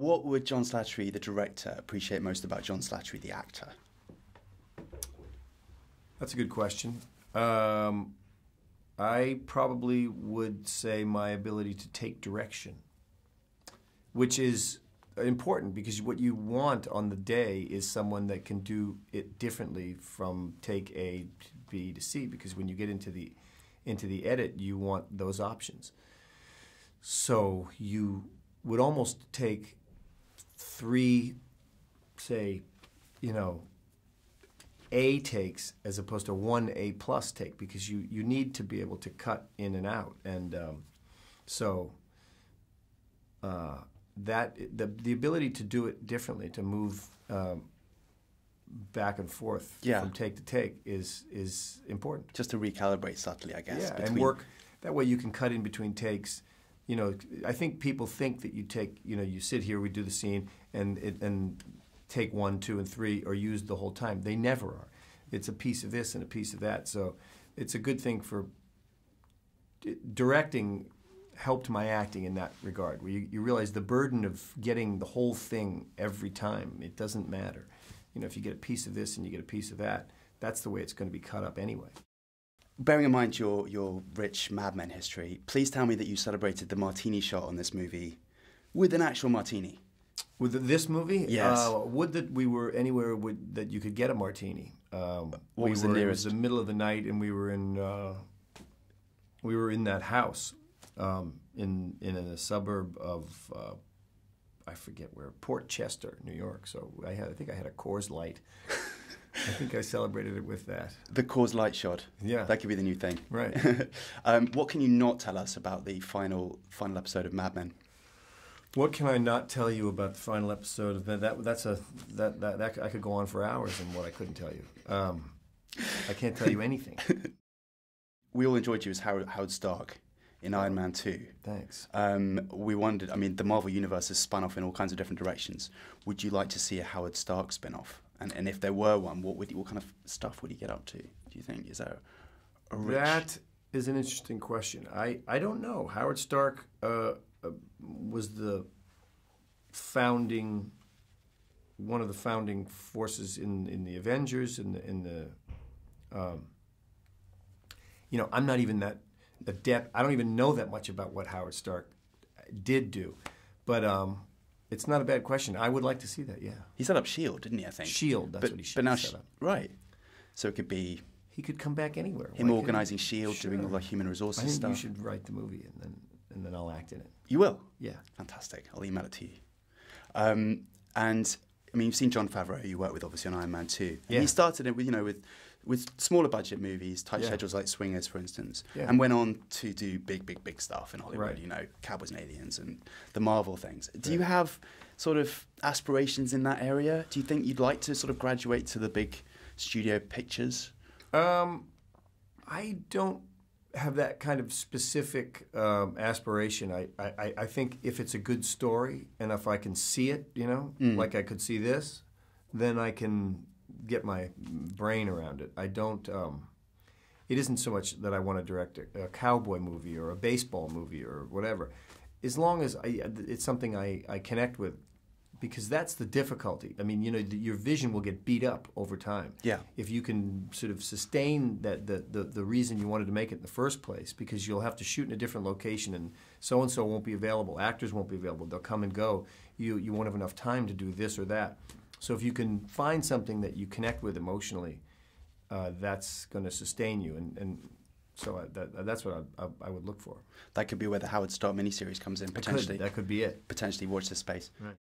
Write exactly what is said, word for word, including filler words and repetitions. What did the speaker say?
What would John Slattery, the director, appreciate most about John Slattery, the actor? That's a good question. Um, I probably would say my ability to take direction, which is important because what you want on the day is someone that can do it differently from take A to B to C, because when you get into the, into the edit, you want those options. So you would almost take three, say, you know, A takes as opposed to one A plus take, because you, you need to be able to cut in and out. And um, so uh, that the, the ability to do it differently, to move um, back and forth yeah. from take to take is, is important. Just to recalibrate subtly, I guess. Yeah, between... and work. That way you can cut in between takes. You know, I think people think that you take, you know, you sit here, we do the scene, and it, and take one, two, and three are used the whole time. They never are. It's a piece of this and a piece of that. So it's a good thing for directing. Helped my acting in that regard, where you, you realize the burden of getting the whole thing every time. It doesn't matter. You know, if you get a piece of this and you get a piece of that, that's the way it's going to be cut up anyway. Bearing in mind your, your rich Mad Men history, please tell me that you celebrated the martini shot on this movie with an actual martini. With the, this movie? Yes. Uh, would that we were anywhere with, that you could get a martini. Um, what we was were, the nearest? It was the middle of the night, and we were in, uh, we were in that house um, in, in a suburb of, uh, I forget where, Port Chester, New York. So I, had, I think I had a Coors Light. I think I celebrated it with that. The Coors Light shot. Yeah. That could be the new thing. Right. um, what can you not tell us about the final final episode of Mad Men? What can I not tell you about the final episode of Mad Men? That, that's a, that, that, that, I could go on for hours and what I couldn't tell you. Um, I can't tell you anything. We all enjoyed you as Howard, Howard Stark in Iron Man two. Thanks. Um, we wondered, I mean, the Marvel Universe has spun off in all kinds of different directions. Would you like to see a Howard Stark spin-off? And, and if there were one, what, would, what kind of stuff would he get up to, do you think? Is that a rich... That is an interesting question. I, I don't know. Howard Stark uh, uh, was the founding, one of the founding forces in, in the Avengers, in the, in the um, you know, I'm not even that adept. I don't even know that much about what Howard Stark did do, but... Um, It's not a bad question. I would like to see that, yeah. He set up Shield, didn't he, I think? Shield, that's but, what he but now set up. Right. So it could be... He could come back anywhere. Him Why organising Shield, sure. doing all the human resources I think stuff. You should write the movie, and then, and then I'll act in it. You will? Yeah. Fantastic. I'll email it to you. Um, and, I mean, you've seen John Favreau, who you worked with, obviously, on Iron Man two. And yeah. he started it with, you know, with, with smaller budget movies, tight yeah. schedules like Swingers, for instance, yeah. and went on to do big, big, big stuff in Hollywood, right. you know, Cowboys and Aliens and the Marvel things. Do right. you have sort of aspirations in that area? Do you think you'd like to sort of graduate to the big studio pictures? Um, I don't have that kind of specific um, aspiration. I, I, I think if it's a good story and if I can see it, you know, mm. like I could see this, then I can... get my brain around it. I don't, um, it isn't so much that I want to direct a, a cowboy movie or a baseball movie or whatever. As long as I, it's something I, I connect with, because that's the difficulty. I mean, you know, your vision will get beat up over time. Yeah. If you can sort of sustain that the, the, the reason you wanted to make it in the first place, because you'll have to shoot in a different location and so-and-so won't be available, actors won't be available, they'll come and go. You, you won't have enough time to do this or that. So if you can find something that you connect with emotionally, uh, that's going to sustain you. And, and so I, that, that's what I, I, I would look for. That could be where the Howard Stark miniseries comes in, potentially. Could. That could be it. Potentially watch this space. Right.